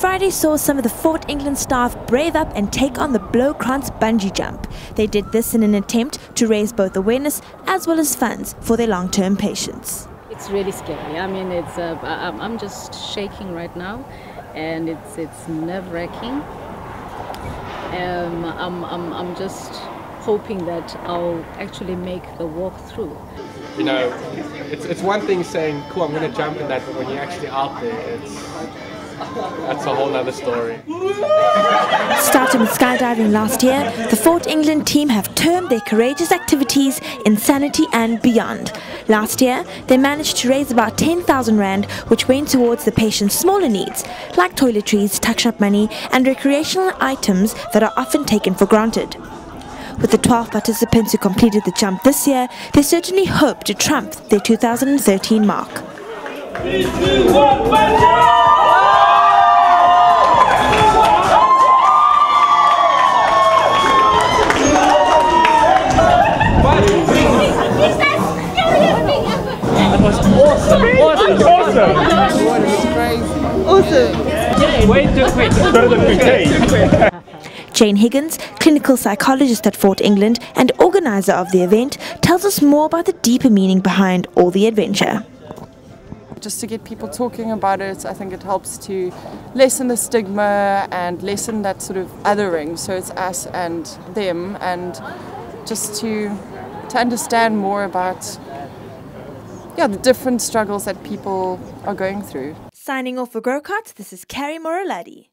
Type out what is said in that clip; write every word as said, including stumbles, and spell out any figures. Friday saw some of the Fort England staff brave up and take on the Bloukrans bungee jump. They did this in an attempt to raise both awareness as well as funds for their long-term patients. It's really scary. I mean, it's uh, I'm just shaking right now, and it's it's nerve-wracking. Um, I'm, I'm, I'm just hoping that I'll actually make the walk through. You know, it's, it's one thing saying, cool, I'm going to jump in that, but when you're actually out there, it's, that's a whole other story. Starting with skydiving last year, the Fort England team have termed their courageous activities insanity and beyond. Last year, they managed to raise about ten thousand rand, which went towards the patient's smaller needs, like toiletries, tuck-shop money, and recreational items that are often taken for granted. With the twelve participants who completed the jump this year, they certainly hope to trump their two thousand thirteen mark. Three, two, one, Jane Higgins, clinical psychologist at Fort England and organizer of the event, tells us more about the deeper meaning behind all the adventure. Just to get people talking about it, I think it helps to lessen the stigma and lessen that sort of othering, so it's us and them, and just to, to understand more about yeah, the different struggles that people are going through. Signing off for Grocott's, this is Carey Moraledi.